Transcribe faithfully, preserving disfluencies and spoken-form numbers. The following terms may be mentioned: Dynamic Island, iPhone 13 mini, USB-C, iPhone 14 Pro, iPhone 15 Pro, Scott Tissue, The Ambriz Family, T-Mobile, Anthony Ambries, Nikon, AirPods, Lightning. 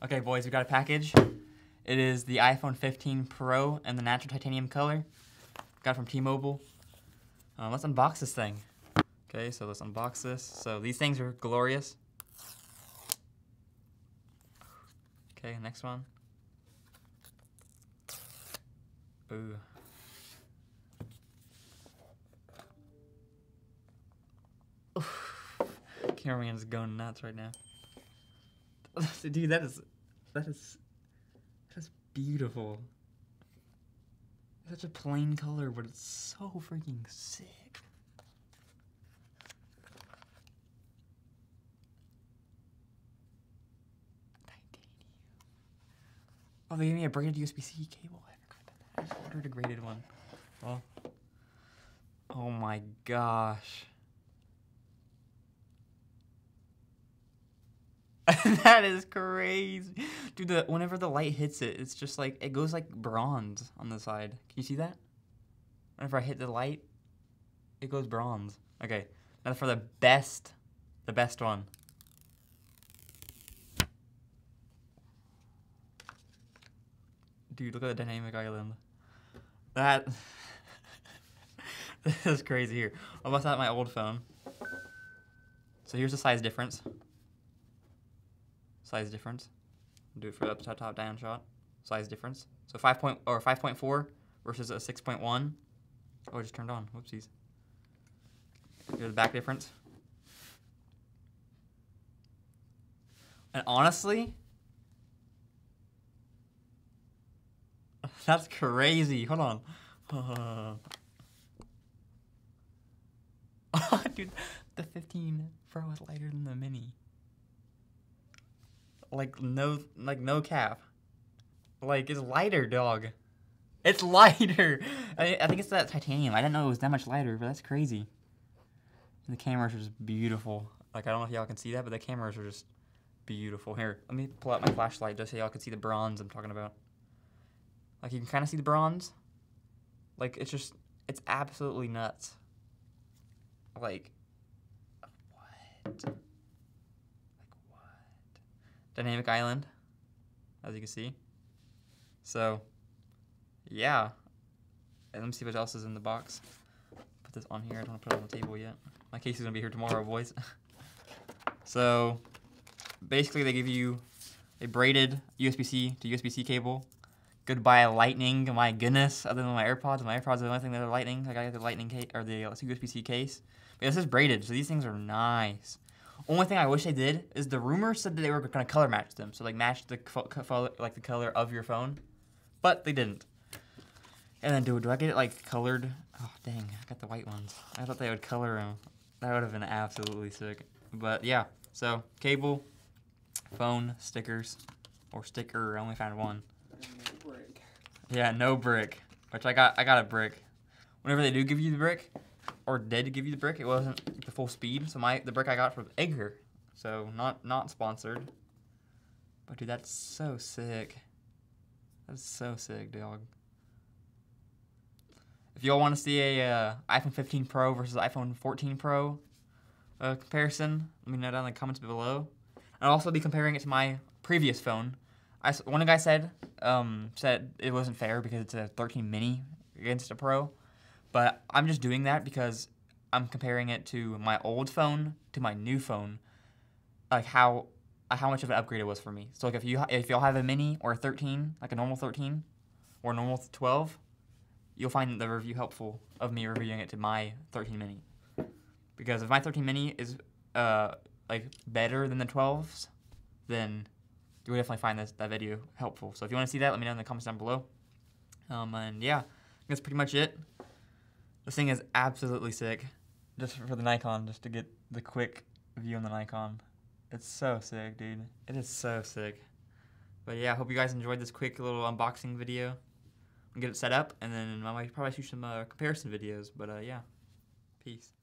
Okay, boys, we've got a package. It is the iPhone fifteen Pro in the natural titanium color. Got it from T-Mobile. Um, let's unbox this thing. Okay, so let's unbox this. So these things are glorious. Okay, next one. Ooh. Oof. Cameraman's going nuts right now. Dude, that is, that is, that is beautiful. It's such a plain color, but it's so freaking sick. Oh, they gave me a braided U S B C cable. I forgot about that. Water degraded one. Well, oh my gosh. That is crazy. Dude, the, whenever the light hits it, it's just like, it goes like bronze on the side. Can you see that? Whenever I hit the light, it goes bronze. Okay, now for the best, the best one. Dude, look at the Dynamic Island. That, this is crazy here. I must have my old phone. So here's the size difference. Size difference. I'll do it for the upside top down shot. Size difference. So five point or five point four versus a six point one. Oh, it just turned on. Whoopsies. Here's the back difference. And honestly, that's crazy. Hold on. Uh. Dude, the fifteen Pro is lighter than the mini. Like no, like no cap. Like it's lighter, dog. It's lighter. I, I think it's that titanium. I didn't know it was that much lighter, but that's crazy. And the cameras are just beautiful. Like I don't know if y'all can see that, but the cameras are just beautiful. Here, let me pull out my flashlight just so y'all can see the bronze I'm talking about. Like you can kind of see the bronze. Like it's just, it's absolutely nuts. Like, what? Dynamic Island, as you can see. So, yeah. And let me see what else is in the box. Put this on here. I don't want to put it on the table yet. My case is going to be here tomorrow, boys. So, basically they give you a braided U S B C to U S B C cable. Goodbye Lightning, my goodness, other than my AirPods. My AirPods are the only thing that are Lightning. I got the Lightning case, or the U S B C case. But this is braided, so these things are nice. Only thing I wish they did is the rumor said that they were gonna color match them, so like match the like the color of your phone, but they didn't. And then dude, do I get it like colored? Oh dang, I got the white ones. I thought they would color them. That would have been absolutely sick. But yeah, so cable, phone, stickers, or sticker. I only found one. No brick. Yeah, no brick. Which I got. I got a brick. Whenever they do give you the brick. Or did give you the brick? It wasn't the full speed, so my the brick I got from Edgar, so not not sponsored. But dude, that's so sick. That's so sick, dog. If y'all want to see a uh, iPhone fifteen Pro versus iPhone fourteen Pro uh, comparison, let me know down in the comments below. I'll also be comparing it to my previous phone. I one guy said um, said it wasn't fair because it's a thirteen mini against a Pro. But I'm just doing that because I'm comparing it to my old phone to my new phone, like how how much of an upgrade it was for me. So like if you if y'all have a mini or a thirteen, like a normal thirteen or a normal twelve, you'll find the review helpful of me reviewing it to my thirteen mini, because if my thirteen mini is uh like better than the twelves, then you'll definitely find this that video helpful. So if you want to see that, let me know in the comments down below. Um and yeah, that's pretty much it. This thing is absolutely sick, just for the Nikon, just to get the quick view on the Nikon. It's so sick, dude. It is so sick. But yeah, I hope you guys enjoyed this quick little unboxing video. I'll get it set up, and then I might probably shoot some uh, comparison videos, but uh, yeah, peace.